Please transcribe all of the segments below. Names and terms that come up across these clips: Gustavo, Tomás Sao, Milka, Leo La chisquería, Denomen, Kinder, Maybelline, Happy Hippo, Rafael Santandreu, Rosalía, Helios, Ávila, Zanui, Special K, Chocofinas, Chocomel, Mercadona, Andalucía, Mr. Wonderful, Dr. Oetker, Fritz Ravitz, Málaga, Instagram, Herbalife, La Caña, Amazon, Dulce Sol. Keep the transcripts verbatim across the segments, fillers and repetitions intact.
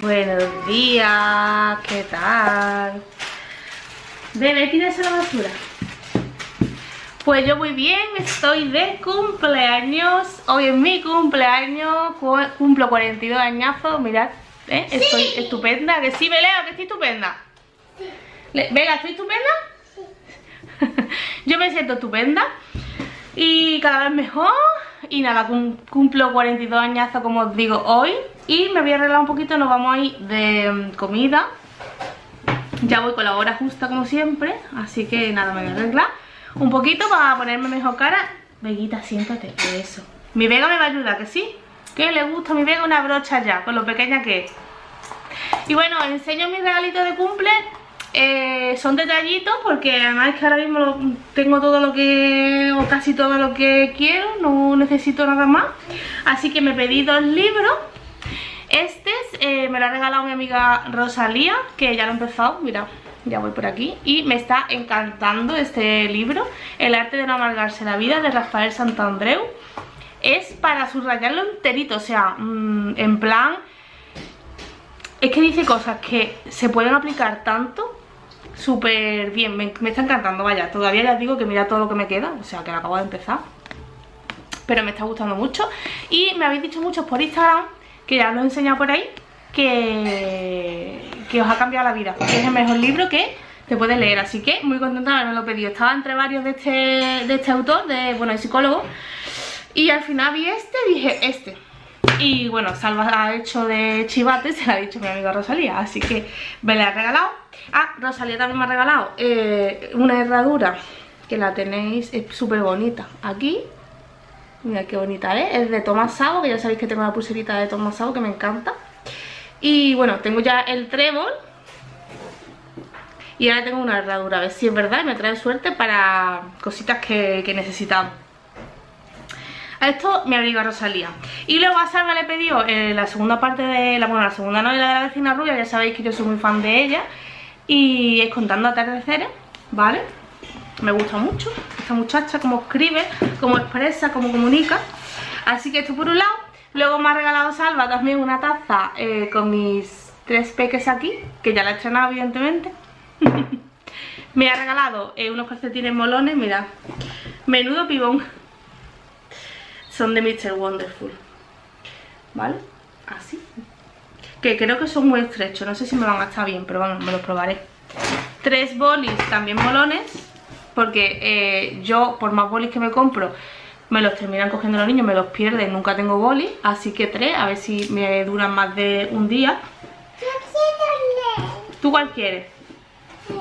Buenos días, ¿qué tal? Bebé, ¿tienes la basura? Pues yo muy bien, estoy de cumpleaños. Hoy es mi cumpleaños, cumplo cuarenta y dos añazos, mirad, ¿eh? Sí. Estoy estupenda, que sí, Belea, que estoy estupenda. Sí. Venga, ¿estoy estupenda? Sí. Yo me siento estupenda y cada vez mejor. Y nada, cum cumplo cuarenta y dos añazos, como os digo, hoy. Y me voy a arreglar un poquito, nos vamos a ir de comida. Ya voy con la hora justa como siempre, así que nada, me voy a arreglar un poquito para ponerme mejor cara. Veguita, siéntate, eso. Mi Vega me va a ayudar, ¿que sí? Que le gusta a mi Vega una brocha ya, con lo pequeña que es. Y bueno, os enseño mis regalitos de cumple. Eh, son detallitos porque además es que ahora mismo tengo todo lo que, o casi todo lo que quiero, no necesito nada más. Así que me pedí dos libros. Este es, eh, me lo ha regalado mi amiga Rosalía, que ya lo he empezado, mirad, ya voy por aquí. Y me está encantando este libro, El arte de no amargarse la vida, de Rafael Santandreu. Es para subrayarlo enterito, o sea, mmm, en plan... Es que dice cosas que se pueden aplicar tanto... Súper bien, me, me está encantando, vaya, todavía les digo que mira todo lo que me queda, o sea que lo acabo de empezar, pero me está gustando mucho. Y me habéis dicho muchos por Instagram, que ya os lo he enseñado por ahí, que, que os ha cambiado la vida, que es el mejor libro que te puedes leer, así que muy contenta de haberme lo pedido. Estaba entre varios de este, de este autor, de, bueno, el psicólogo, y al final vi este, dije este. Y bueno, Salva ha hecho de chivate, se la ha dicho mi amiga Rosalía, así que me la ha regalado. Ah, Rosalía también me ha regalado eh, una herradura, que la tenéis, es súper bonita. Aquí, mira qué bonita es, ¿eh? Es de Tomás Sao, que ya sabéis que tengo la pulserita de Tomás Sao, que me encanta. Y bueno, tengo ya el trébol. Y ahora tengo una herradura, a ver si es verdad, y me trae suerte para cositas que, que necesitamos. A esto me abriga Rosalía. Y luego a Salva le he pedido eh, la segunda parte de la, bueno, la segunda novela de La vecina rubia. Ya sabéis que yo soy muy fan de ella. Y es Contando atardeceres, ¿vale? Me gusta mucho esta muchacha, cómo escribe, cómo expresa, cómo comunica. Así que esto por un lado. Luego me ha regalado Salva también una taza eh, con mis tres peques aquí, que ya la he estrenado evidentemente. Me ha regalado eh, unos calcetines molones, mirad. Menudo pibón. Son de míster Wonderful, ¿vale? Así. Que creo que son muy estrechos, no sé si me van a estar bien, pero bueno, me los probaré. Tres bolis también molones, porque eh, yo, por más bolis que me compro, me los terminan cogiendo los niños, me los pierden, nunca tengo bolis. Así que tres, a ver si me duran más de un día. No quiero. ¿Tú cuál quieres? Sí.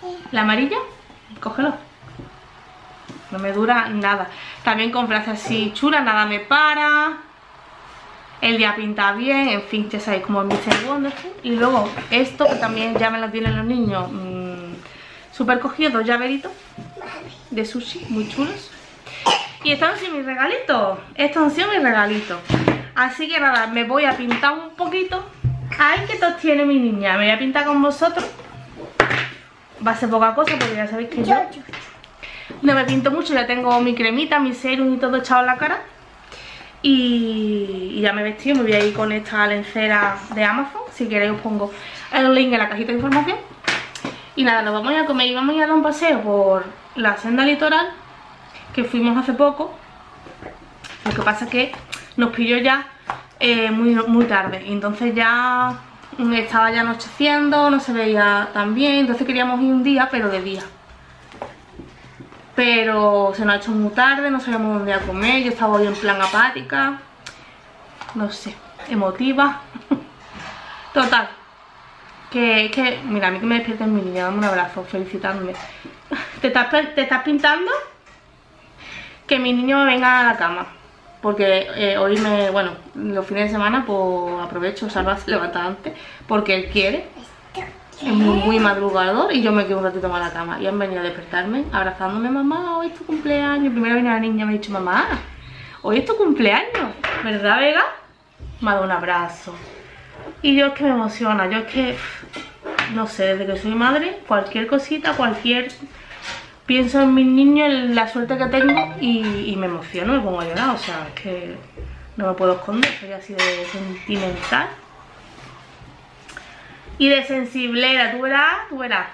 Sí. ¿La amarilla? Cógelo. No me dura nada. También con frases así chulas, nada me para, el día pinta bien, en fin, ya sabéis, como el míster Wonderful. Y luego esto, que también ya me lo tienen los niños mmm, súper cogido, dos llaveritos de sushi, muy chulos. Y estos han sido mis regalitos. Estos han sido mis regalitos. Así que nada, me voy a pintar un poquito. ¡Ay, qué tos tiene mi niña! Me voy a pintar con vosotros. Va a ser poca cosa porque ya sabéis que yo... No me pinto mucho, ya tengo mi cremita, mi serum y todo echado en la cara. Y, y ya me he vestido, me voy a ir con esta lencera de Amazon. Si queréis os pongo el link en la cajita de información. Y nada, nos vamos a comer y vamos a ir a dar un paseo por la senda litoral, que fuimos hace poco. Lo que pasa es que nos pilló ya eh, muy, muy tarde. Y entonces ya estaba ya anocheciendo, no se veía tan bien. Entonces queríamos ir un día, pero de día. Pero se nos ha hecho muy tarde, no sabíamos dónde a comer, yo estaba hoy en plan apática, no sé, emotiva. Total, que, que mira, a mí que me despiertes mi niña, dame un abrazo, felicitándome. ¿Te estás, te estás pintando? Que mi niño me venga a la cama, porque eh, hoy me, bueno, los fines de semana pues aprovecho, o sea, lo levanta antes, porque él quiere. Es muy, muy madrugador y yo me quedo un ratito más a la cama. Y han venido a despertarme abrazándome. Mamá, hoy es tu cumpleaños. Primero vino la niña y me ha dicho, mamá, hoy es tu cumpleaños, ¿verdad, Vega? Me ha dado un abrazo. Y yo es que me emociona. Yo es que, no sé, desde que soy madre, cualquier cosita, cualquier... Pienso en mis niños, en la suerte que tengo y, y me emociono, me pongo a llorar. O sea, es que no me puedo esconder, soy así de sentimental. y de sensiblera. Tú verás, tú verás.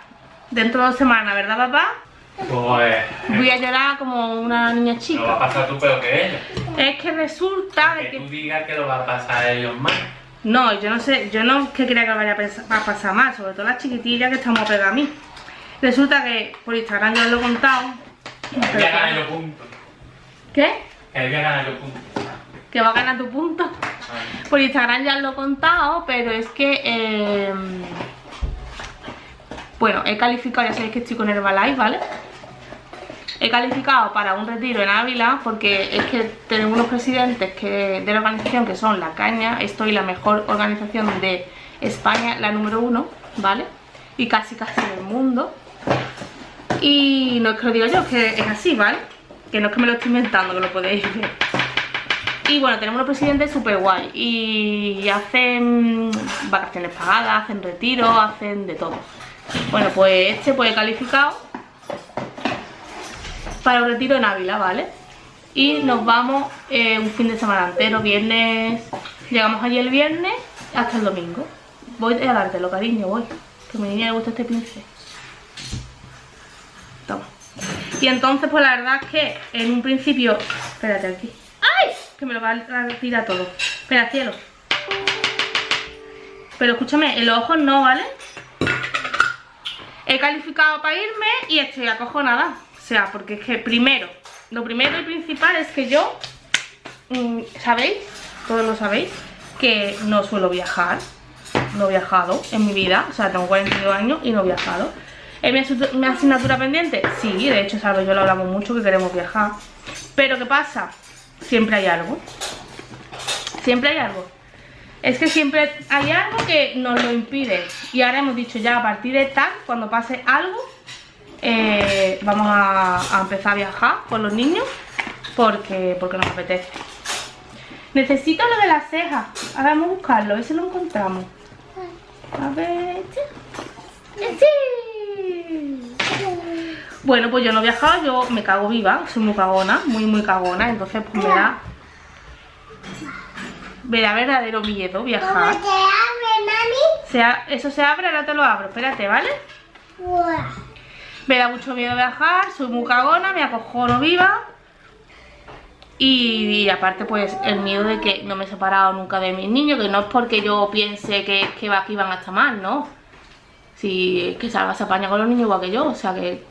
Dentro de dos semanas, ¿verdad, papá? Pues... voy a llorar como una niña chica. Lo va a pasar tú peor que ellos. Es que resulta... que, de que tú digas que lo va a pasar a ellos más. No, yo no sé, yo no que creía que vaya a pasar más, sobre todo las chiquitillas que están más pegadas a mí. Resulta que por Instagram yo os lo he contado. Que voy a ganar yo puntos. ¿Qué? Que voy a ganar yo puntos. Que va a ganar tu punto. Ay. Por Instagram ya os lo he contado, pero es que... Eh, bueno, he calificado, ya sabéis que estoy con Herbalife, ¿vale? He calificado para un retiro en Ávila porque es que tenemos unos presidentes que, de la organización que son La Caña. Estoy la mejor organización de España, la número uno, ¿vale? Y casi casi del mundo. Y no es que lo digo yo, es que es así, ¿vale? Que no es que me lo estoy inventando, que lo podéis ver. Y bueno, tenemos unos presidentes súper guay. Y hacen vacaciones pagadas, hacen retiros, hacen de todo. Bueno, pues este puede calificado para un retiro en Ávila, ¿vale? Y nos vamos eh, un fin de semana entero, viernes... Llegamos allí el viernes hasta el domingo. Voy a dártelo, cariño, voy. Que a mi niña le gusta este pincel. Toma. Y entonces, pues la verdad es que en un principio... Espérate aquí. ¡Ay! Que me lo va a tirar todo. Espera, cielo. Pero escúchame, en los ojos no, ¿vale? He calificado para irme y estoy acojonada. O sea, porque es que primero, lo primero y principal es que yo, ¿sabéis? Todos lo sabéis, que no suelo viajar, no he viajado en mi vida, o sea, tengo cuarenta y dos años y no he viajado. ¿Es mi asignatura pendiente? Sí, de hecho, sabéis, yo lo hablamos mucho, que queremos viajar. Pero ¿qué pasa? Siempre hay algo, siempre hay algo. Es que siempre hay algo que nos lo impide. Y ahora hemos dicho ya, a partir de tal, cuando pase algo... Eh, vamos a, a empezar a viajar con los niños porque, porque nos apetece. Necesito lo de las cejas. Ahora vamos a buscarlo, a ver si lo encontramos. A ver... ¡Sí! Bueno, pues yo no he viajado, yo me cago viva. Soy muy cagona, muy muy cagona. Entonces pues me da... me da verdadero miedo viajar. ¿Cómo se abre, mami? Se a, eso se abre, ahora te lo abro. Espérate, ¿vale? Me da mucho miedo viajar, soy muy cagona, me acojono viva. Y, y aparte pues el miedo de que no me he separado nunca de mis niños, que no es porque yo piense que, que aquí van a estar mal, ¿no? Si es que Salva se apaña con los niños igual que yo, o sea que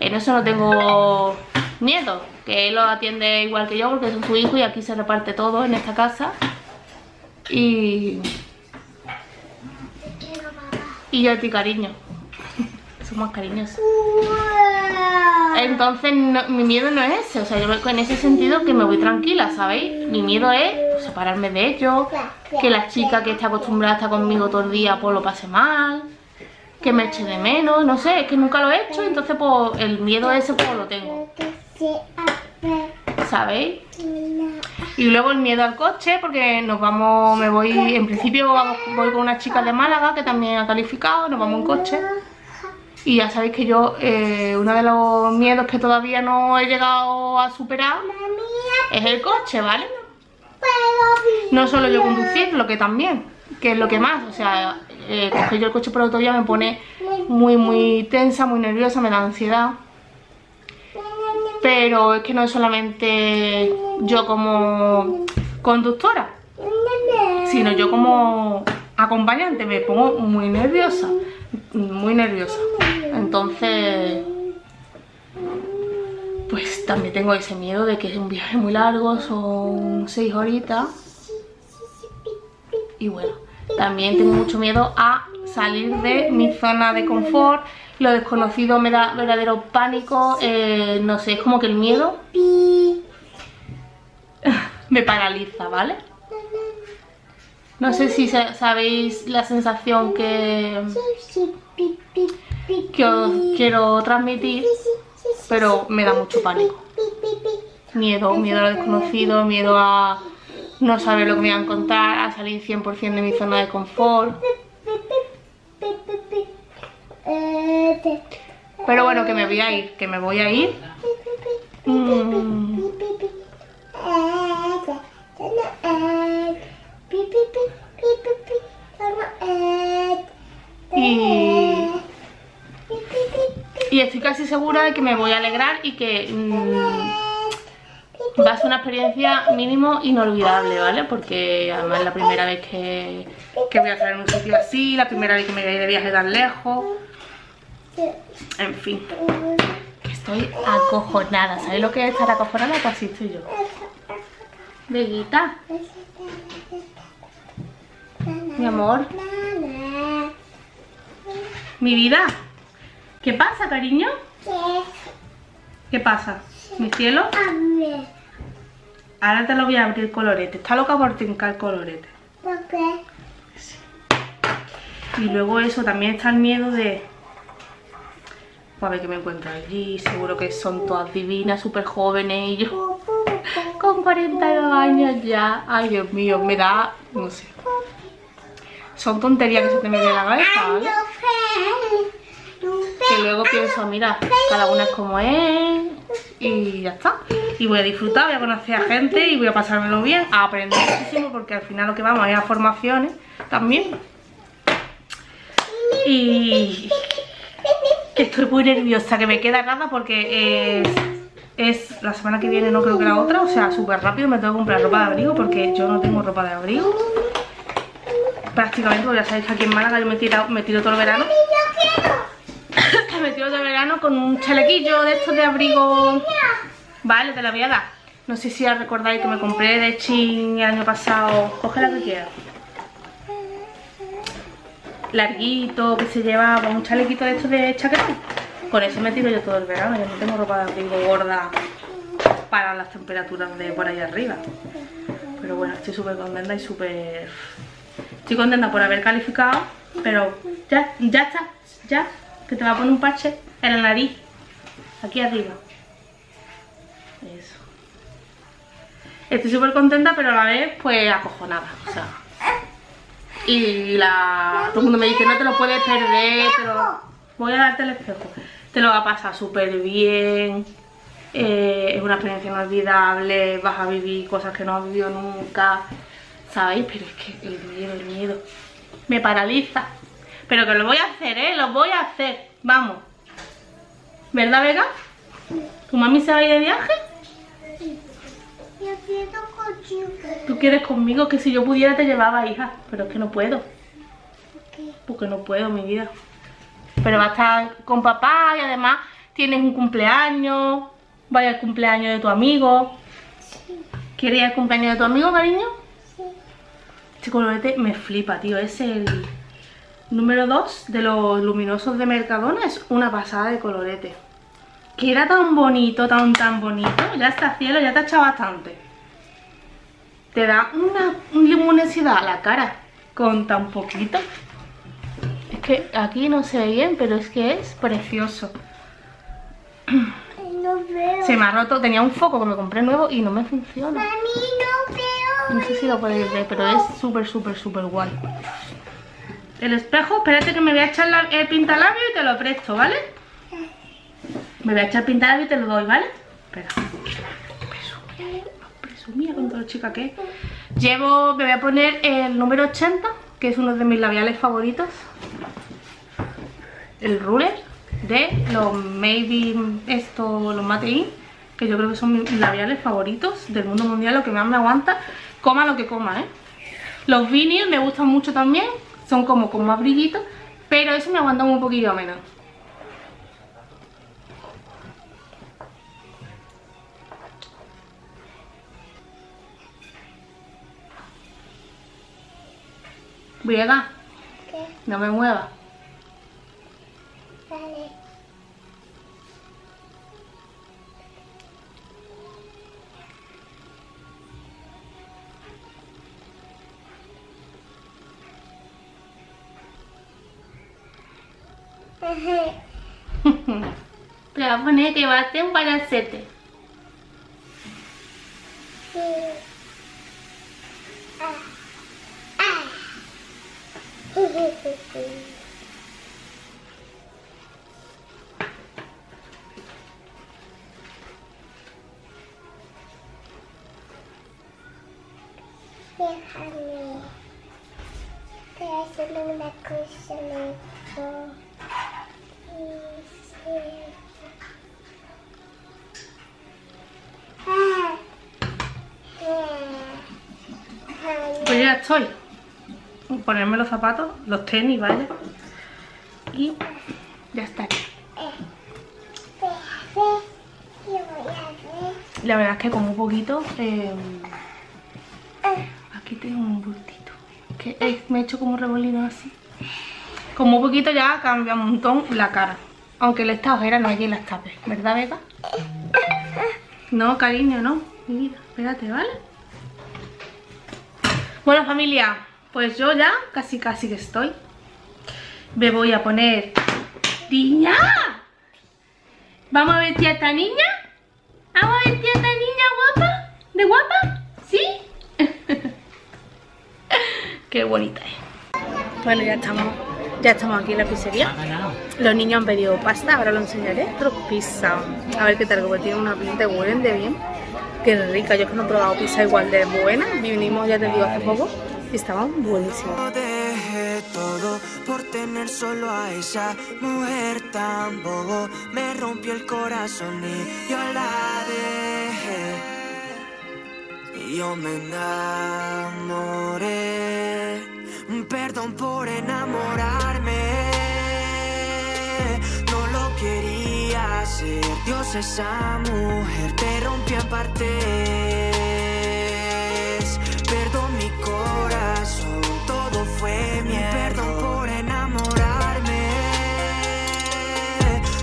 en eso no tengo miedo. Que él lo atiende igual que yo porque son su hijo y aquí se reparte todo en esta casa. Y... y yo a ti, cariño. Son más cariñosos. Entonces no, mi miedo no es ese. O sea, yo voy con ese sentido que me voy tranquila, ¿sabéis? Mi miedo es pues, separarme de ellos. Que la chica que está acostumbrada a estar conmigo todo el día pues lo pase mal. Que me eche de menos, no sé, es que nunca lo he hecho. Entonces pues el miedo ese pues lo tengo, ¿sabéis? Y luego el miedo al coche, porque nos vamos, me voy, en principio vamos, voy con una chica de Málaga que también ha calificado, nos vamos en coche. Y ya sabéis que yo, eh, uno de los miedos que todavía no he llegado a superar es el coche, ¿vale? No solo yo conducir, lo que también, que es lo que más, o sea, eh, coger yo el coche por autovía me pone muy, muy tensa, muy nerviosa, me da ansiedad. Pero es que no es solamente yo como conductora, sino yo como acompañante, me pongo muy nerviosa, muy nerviosa. Entonces, pues también tengo ese miedo de que es un viaje muy largo, son seis horitas. Y bueno, también tengo mucho miedo a salir de mi zona de confort. Lo desconocido me da verdadero pánico, eh, no sé, es como que el miedo me paraliza, ¿vale? No sé si sabéis la sensación que... que os quiero transmitir, pero me da mucho pánico. Miedo, miedo a lo desconocido, miedo a no saber lo que me van a contar, a salir cien por cien de mi zona de confort. Pero bueno, que me voy a ir, que me voy a ir. Mm. y estoy casi segura de que me voy a alegrar y que mmm, va a ser una experiencia mínimo inolvidable, ¿vale? Porque además es la primera vez que, que voy a estar en un sitio así, la primera vez que me voy a ir de viaje tan lejos. En fin, estoy acojonada. ¿Sabéis lo que es estar acojonada? Pues así estoy yo. Veguita, mi amor, mi vida. ¿Qué pasa, cariño? ¿Qué? ¿Qué pasa? ¿Mi cielo? Ahora te lo voy a abrir colorete. Está loca por trincar colorete. ¿Por qué? Sí. Y luego eso, también está el miedo de... Pues a ver qué me encuentro allí. Seguro que son todas divinas, súper jóvenes y yo... Con cuarenta y dos años ya. Ay, Dios mío, me da... No sé. Son tonterías que se te meten en la cabeza, ¿vale? Que luego pienso, mira, cada una es como es y ya está. Y voy a disfrutar, voy a conocer a gente y voy a pasármelo bien, a aprender muchísimo, porque al final lo que vamos es a formaciones también. Y que estoy muy nerviosa, que me queda nada porque es, es la semana que viene, no creo que la otra, o sea, súper rápido me tengo que comprar ropa de abrigo porque yo no tengo ropa de abrigo. Prácticamente, porque ya sabéis que aquí en Málaga yo me tiro, me tiro todo el verano. Me tiro de verano con un chalequillo de estos de abrigo. Vale, te la voy a dar. No sé si ya recordáis que me compré de chin el año pasado. Coge la que quieras. Larguito, que se llevaba un chalequito de estos de chaquetón. Con eso me tiro yo todo el verano. Yo no tengo ropa de abrigo gorda para las temperaturas de por ahí arriba. Pero bueno, estoy súper contenta y súper... Estoy contenta por haber calificado, pero ya, ya está, ya. Que te va a poner un parche en la nariz. Aquí arriba. Eso. Estoy súper contenta, pero a la vez, pues, acojonada. O sea. Y la... todo el mundo me dice, no te lo puedes perder. Te lo... Voy a darte el espejo. Te lo va a pasar súper bien. Eh, es una experiencia inolvidable. Vas a vivir cosas que no has vivido nunca. ¿Sabéis? Pero es que el miedo, el miedo. Me paraliza. Pero que lo voy a hacer, ¿eh? Lo voy a hacer. Vamos. ¿Verdad, Vega? ¿Tu mami se va a ir de viaje? Yo quiero contigo. ¿Tú quieres conmigo? Que si yo pudiera te llevaba, hija. Pero es que no puedo. ¿Por qué? Porque no puedo, mi vida. Pero va a estar con papá y además tienes un cumpleaños. Vaya al cumpleaños de tu amigo. Sí. ¿Quieres ir al cumpleaños de tu amigo, cariño? Sí. Este colorete me flipa, tío. Es el... número dos de los luminosos de Mercadona. Es una pasada de colorete. Que era tan bonito, tan tan bonito. Ya está, cielo, ya te ha echado bastante. Te da una luminosidad a la cara con tan poquito. Es que aquí no se ve bien, pero es que es precioso. No veo. Se me ha roto, tenía un foco que me compré nuevo y no me funciona. Mami, no veo. No sé si lo podéis ver, pero es súper, súper, súper guay. El espejo, espérate que me voy a echar la, el pintalabio y te lo presto, ¿vale? Me voy a echar el pintalabio y te lo doy, ¿vale? Espera. Presumía, presumía con todo chica que es. Llevo, me voy a poner el número ochenta, que es uno de mis labiales favoritos. El ruler de los Maybelline, esto, los Maybelline, que yo creo que son mis labiales favoritos del mundo mundial, lo que más me aguanta. Coma lo que coma, ¿eh? Los vinyl me gustan mucho también. Son como con más brillito, pero eso me aguanta un poquillo menos. Briega, ¿qué? No me muevas. Vale. Te vas a poner que va a hacer un balacete. Sí. Ah. Ah. Déjame. Te voy a hacer una cosa. Loco. Thank you. Pues ya estoy. Ponerme los zapatos, los tenis, ¿vale? Y ya está. La verdad es que como un poquito... Eh, aquí tengo un bultito. Que eh, me he hecho como remolinos así. Como un poquito ya cambia un montón la cara. Aunque la esta ojera no hay quien las tape. ¿Verdad, Beba? No, cariño, no. Mi vida, espérate, ¿vale? Bueno, familia, pues yo ya casi casi que estoy. Me voy a poner... ¡Niña! ¿Vamos a vestir a esta niña? ¿Vamos a vestir a esta niña guapa? ¿De guapa? ¿Sí? Qué bonita es. Bueno, ya estamos. Ya estamos aquí en la pizzería. Los niños han pedido pasta, ahora lo enseñaré. Otro pizza. A ver qué tal, porque tiene una pinta de buen, de bien. Qué rica, yo que no he probado pizza igual de buena. Vinimos, ya te digo, hace poco y estaban buenísimos. Lo dejé todo por tener solo a esa mujer tan bobo. Me rompió el corazón y yo la dejé. Y yo me enamoré. Perdón por enamorarme. No lo quería hacer. Dios, esa mujer te rompió a partes. Perdón mi corazón, todo fue mi perdón por enamorarme.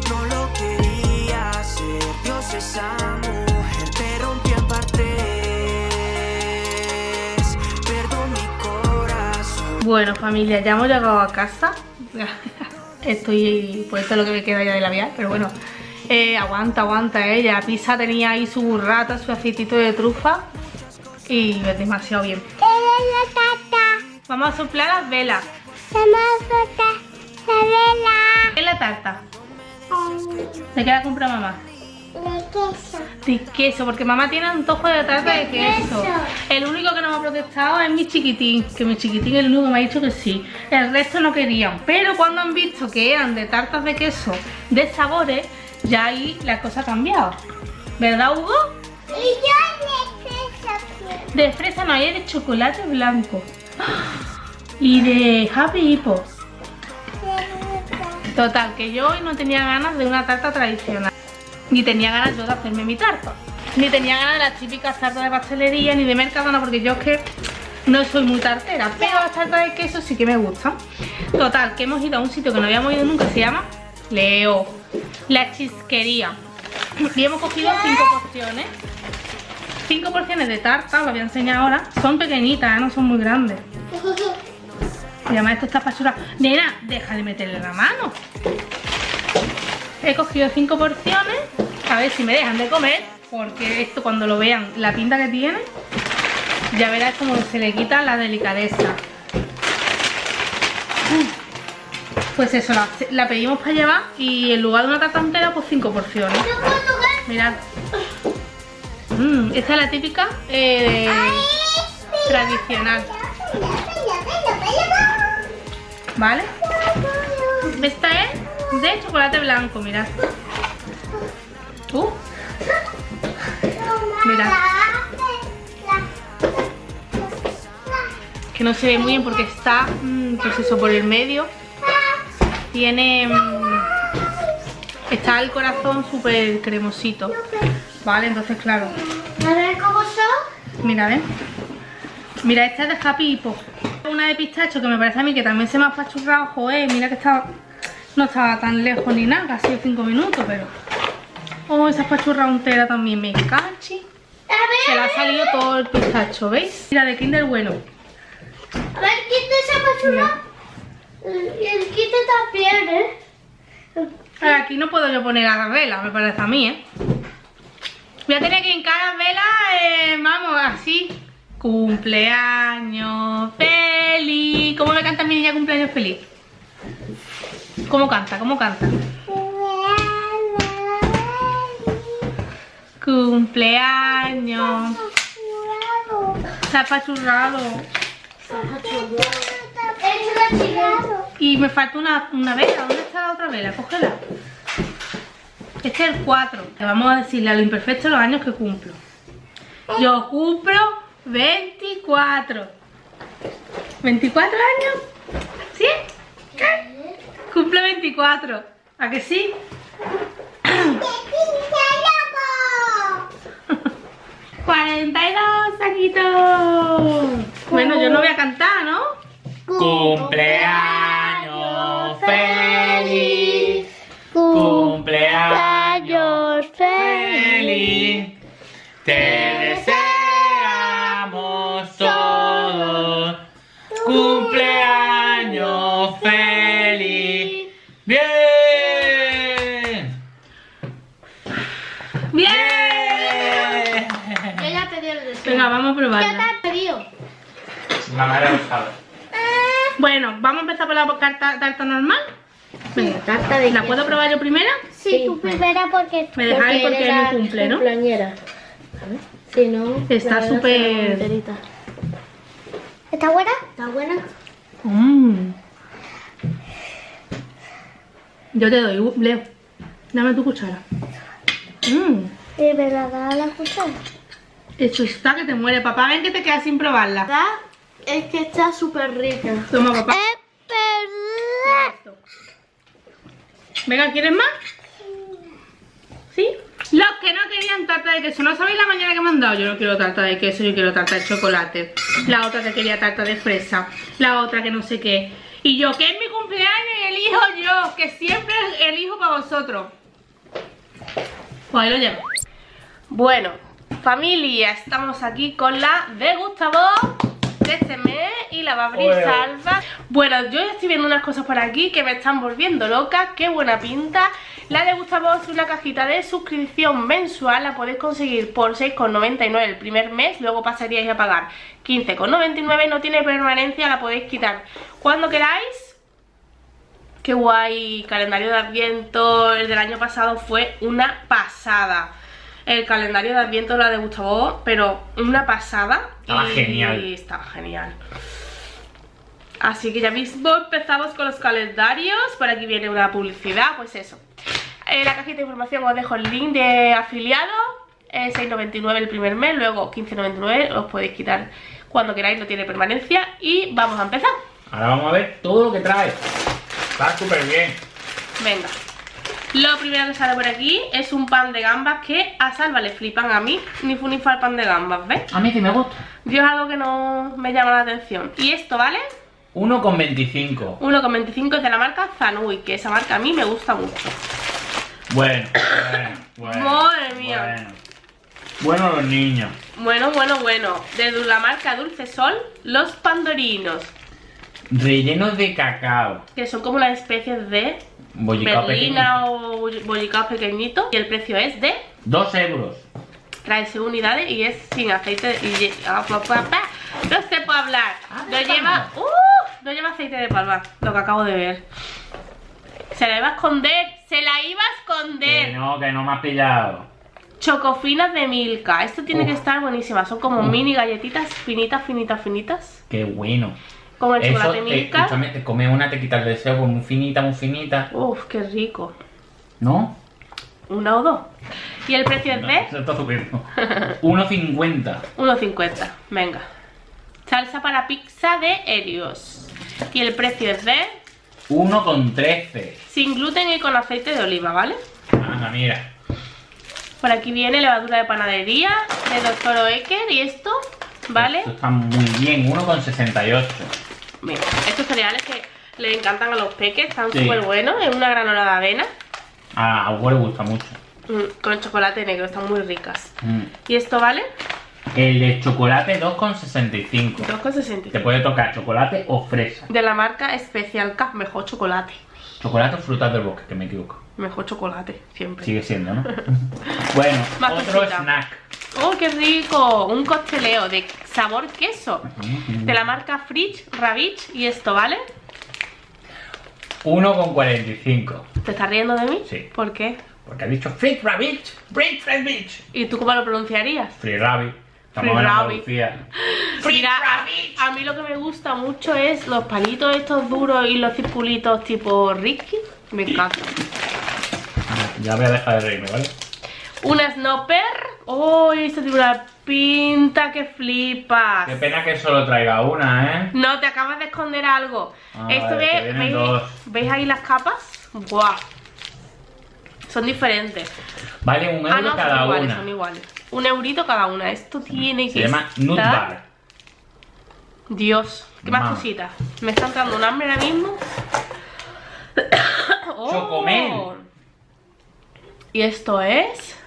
No lo quería hacer. Dios, esa mujer te rompió a partes. Perdón mi corazón. Bueno, familia, ya hemos llegado a casa. Estoy, pues esto es lo que me queda ya de labial, pero bueno, eh, aguanta, aguanta, eh. La pizza tenía ahí su burrata, su aceitito de trufa y es demasiado bien. Vamos a soplar las velas. Vamos a soplar las velas. ¿Qué es la tarta? ¿De qué la compra mamá? De queso. De queso, porque mamá tiene antojo de tarta de, de queso. queso. El único que no me ha protestado es mi chiquitín, que mi chiquitín es el único que me ha dicho que sí. El resto no querían, pero cuando han visto que eran de tartas de queso, de sabores, ya ahí la cosa ha cambiado. ¿Verdad, Hugo? Y yo de fresa. De fresa no, hay de chocolate blanco. Y de Happy Hippo. Total, que yo hoy no tenía ganas de una tarta tradicional. Ni tenía ganas yo de hacerme mi tarta. Ni tenía ganas de las típicas tartas de pastelería, ni de Mercadona, porque yo es que no soy muy tartera. Pero las tartas de queso sí que me gustan. Total, que hemos ido a un sitio que no habíamos ido nunca, se llama Leo La Chisquería. Y hemos cogido cinco porciones. Cinco porciones de tarta, os lo voy a enseñar ahora. Son pequeñitas, ¿eh? No son muy grandes. Y además esto está pasura. Nena, deja de meterle la mano. He cogido cinco porciones, a ver si me dejan de comer, porque esto cuando lo vean, la pinta que tiene, ya verás como se le quita la delicadeza. Pues eso, la, la pedimos para llevar y en lugar de una tarta entera, pues cinco porciones. Mirad. Mm, esta es la típica eh, tradicional. ¿Vale? Esta es de chocolate blanco, mirad. Uh. Mirad. Que no se ve muy bien porque está, pues eso, por el medio. Tiene... Está el corazón súper cremosito. Vale, entonces claro. A ver cómo son. Mira, ¿ves? Mira, esta es de Happy Hippo. Una de pistacho que me parece a mí que también se me ha apachurrado. Joder, mira que está... No estaba tan lejos ni nada, casi cinco minutos, pero... Oh, esa pachurra entera también, me cachi. Se le ha salido todo el pistacho, ¿veis? Mira, de Kinder bueno. A ver, quita esa pachurra. Y el quita también, ¿eh? A ver, aquí no puedo yo poner a las velas, me parece a mí, ¿eh? Voy a tener que en cada vela, eh, vamos, así. Cumpleaños feliz. ¿Cómo me canta mi niña cumpleaños feliz? ¿Cómo canta? ¿Cómo canta? Cumpleaños. Se ha pachurrado. Y me falta una, una vela. ¿Dónde está la otra vela? Cógela. Este es el cuatro. Vamos a decirle a lo imperfecto los años que cumplo. Yo cumplo veinticuatro. ¿veinticuatro años? ¿Sí? ¿Qué? Cumplo veinticuatro. ¿A que sí? cuarenta y dos saquitos. Bueno, yo no voy a cantar, ¿no? Cumpleaños feliz. Cumpleaños feliz. Te deseamos todos. Cumpleaños feliz. Bien. Bien. Yo ya te di el deseo. Venga, vamos a probarlo. Ya te he pedido. Mamá lo sabe. Bueno, vamos a empezar por la tarta, tarta normal. Venga, tarta de. ¿La puedo probar yo primera? Sí, sí, tú primera porque. Me dejáis porque es mi cumple, ¿no? Cumpleañera. Si no. Está súper. ¿Está buena? ¿Está buena? Mm. Yo te doy, Leo. Dame tu cuchara. Mm. ¿Y me la da la cuchara? Eso está que te muere, papá. Ven que te quedas sin probarla. ¿Está? Es que está súper rica. Toma, papá. Es verdad. Venga, ¿quieres más? ¿Sí? Los que no querían tarta de queso, ¿no sabéis la mañana que me han dado? Yo no quiero tarta de queso, yo quiero tarta de chocolate. La otra que quería tarta de fresa. La otra que no sé qué. Y yo, que es mi cumpleaños y elijo yo. Que siempre elijo para vosotros. Pues ahí lo llevo. Bueno, familia, estamos aquí con la de Gustavo de este mes y la va a abrir bueno. Salva. Bueno, yo estoy viendo unas cosas por aquí que me están volviendo loca. Qué buena pinta. La de Gustavo es una cajita de suscripción mensual. La podéis conseguir por seis con noventa y nueve el primer mes. Luego pasaríais a pagar quince con noventa y nueve. No tiene permanencia, la podéis quitar cuando queráis. Qué guay. Calendario de Adviento. El del año pasado fue una pasada. El calendario de Adviento, la de Gustavo, pero una pasada. Estaba y genial. Y estaba genial. Así que ya mismo empezamos con los calendarios. Por aquí viene una publicidad, pues eso. En la cajita de información os dejo el link de afiliado. Es seis con noventa y nueve el primer mes, luego quince con noventa y nueve. Os podéis quitar cuando queráis, no tiene permanencia. Y vamos a empezar. Ahora vamos a ver todo lo que trae. Está súper bien. Venga. Lo primero que sale por aquí es un pan de gambas que a Salva le flipan, a mí ni fu ni fa el pan de gambas, ¿ves? A mí sí me gusta. Yo es algo que no me llama la atención. ¿Y esto vale? uno con veinticinco. uno con veinticinco es de la marca Zanui, que esa marca a mí me gusta mucho. Bueno, bueno, bueno. Madre mía. Bueno. Bueno los niños. Bueno, bueno, bueno. De la marca Dulce Sol, los pandorinos. Rellenos de cacao. Que son como las especies de berlina o bollicaos pequeñitos. Y el precio es de dos euros. Trae seis unidades y es sin aceite y... No se puede hablar. No lleva... Uh, no lleva aceite de palma. Lo que acabo de ver. Se la iba a esconder. Se la iba a esconder. Que no, que no me has pillado. Chocofinas de Milka. Esto tiene Uf. que estar buenísima. Son como Uf. mini galletitas finitas, finitas, finitas. Qué bueno. Con el chocolate Milka. Te comes una, te quitas el deseo con muy finita, muy finita. Uf, qué rico. ¿No? Una o dos. ¿Y el precio es de? uno cincuenta. uno cincuenta, venga. Salsa para pizza de Helios. ¿Y el precio es de? uno con trece. Sin gluten y con aceite de oliva, ¿vale? Ah, mira. Por aquí viene levadura de panadería de doctor Oetker. ¿Y esto? ¿Vale? Esto está muy bien, uno con sesenta y ocho. Mira, estos cereales que le encantan a los peques, están súper sí. buenos. Es una granola de avena. Ah, a Hugo le gusta mucho. Mm, con chocolate negro, están muy ricas. Mm. ¿Y esto vale? El de chocolate dos con sesenta y cinco. dos con sesenta y cinco. Te puede tocar chocolate o fresa. De la marca Special K, mejor chocolate. Chocolate o frutas del bosque, que me equivoco. Mejor chocolate, siempre. Sigue siendo, ¿no? Bueno, más otro cosita. Snack. ¡Oh, qué rico! Un costeleo de sabor queso de la marca Fritz Ravitz. ¿Y esto vale? uno con cuarenta y cinco. ¿Te estás riendo de mí? Sí. ¿Por qué? Porque ha dicho Fritz Ravitz, Fritz Ravitz. ¿Y tú cómo lo pronunciarías? Fritz Ravitz. Estamos en Andalucía. Mira, a, a mí lo que me gusta mucho es los palitos estos duros y los circulitos tipo Ricky. Me encanta. Ya voy a dejar de reírme, ¿vale? Una snopper. ¡Uy! Oh, esta tiene una pinta que flipas. Qué pena que solo traiga una, ¿eh? No, te acabas de esconder algo. Ah, esto vale, que veis, ¿veis ahí las capas? ¡Guau! Son diferentes. Vale, un euro ah, no, cada son iguales, una. Son iguales. Un eurito cada una. Esto tiene Se que. Se llama estar... Nutbar. Dios, qué Mamá. más cositas. Me está entrando un hambre ahora mismo. Oh. Chocomel. Y esto es.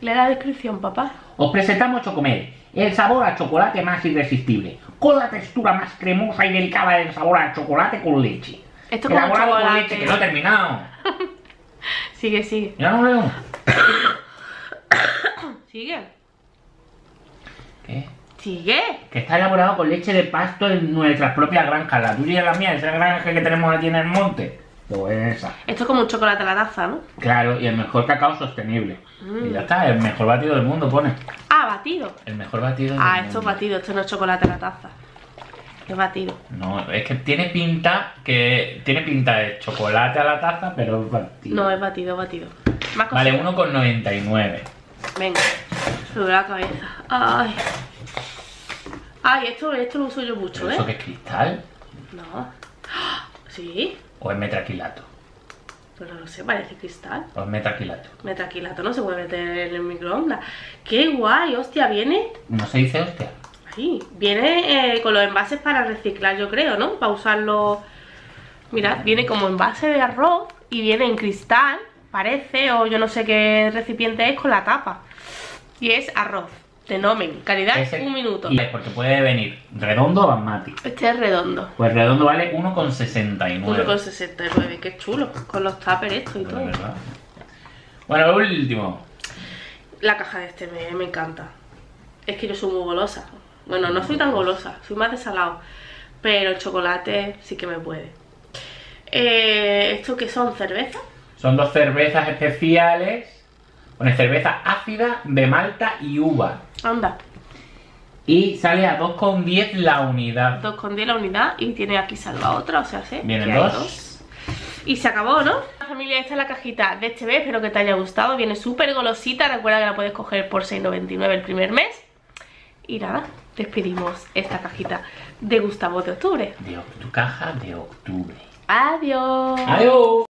Lee la descripción, papá. Os presentamos Chocomel, el sabor a chocolate más irresistible, con la textura más cremosa y delicada del sabor a chocolate con leche. Esto es como chocolate con leche, que no he terminado. Sigue, sigue. Ya no leo. Sigue. ¿Qué? Sigue. Que está elaborado con leche de pasto en nuestras propias granjas, la tuya y la mía, esa granja que tenemos aquí en el monte. Pues esa. Esto es como un chocolate a la taza, ¿no? Claro, y el mejor cacao sostenible. Mm. Y ya está, el mejor batido del mundo pone. Ah, batido. El mejor batido del ah, mundo. Ah, esto es batido, esto no es chocolate a la taza. Es batido. No, es que tiene pinta que tiene pinta de chocolate a la taza, pero es batido. No, es batido, batido. Más vale, uno con noventa y nueve. Venga, sube la cabeza. Ay. Ay, esto, esto lo uso yo mucho, pero ¿eh? ¿Eso que es cristal? No. Sí. ¿O es metraquilato? Pues no lo sé, parece cristal. ¿O es metraquilato? Metraquilato no se puede meter en el microondas. ¡Qué guay! ¡Hostia! ¿Viene? No se dice hostia. Sí, viene eh, con los envases para reciclar, yo creo, ¿no? Para usarlo... Mirad, viene como envase de arroz y viene en cristal, parece, o yo no sé qué recipiente es, con la tapa. Y es arroz. Denomen, calidad el... un minuto. Y es porque puede venir redondo o basmati. Este es redondo. Pues redondo vale uno con sesenta y nueve. uno con sesenta y nueve, qué chulo. Con los tuppers esto y no, todo. ¿Verdad? Bueno, lo último. La caja de este me, me encanta. Es que yo soy muy golosa. Bueno, no soy tan golosa, soy más de salado. Pero el chocolate sí que me puede. Eh, ¿Esto qué son? ¿Cervezas? Son dos cervezas especiales. Pone cerveza ácida de malta y uva. Anda. Y sale a dos con diez la unidad. dos con diez la unidad y tiene aquí salva otra, o sea, sí. Vienen dos. dos. Y se acabó, ¿no? La familia, esta es la cajita de este mes, espero que te haya gustado. Viene súper golosita, recuerda que la puedes coger por seis con noventa y nueve el primer mes. Y nada, despedimos esta cajita de Gustavo de octubre. De tu caja de octubre. Adiós. Adiós.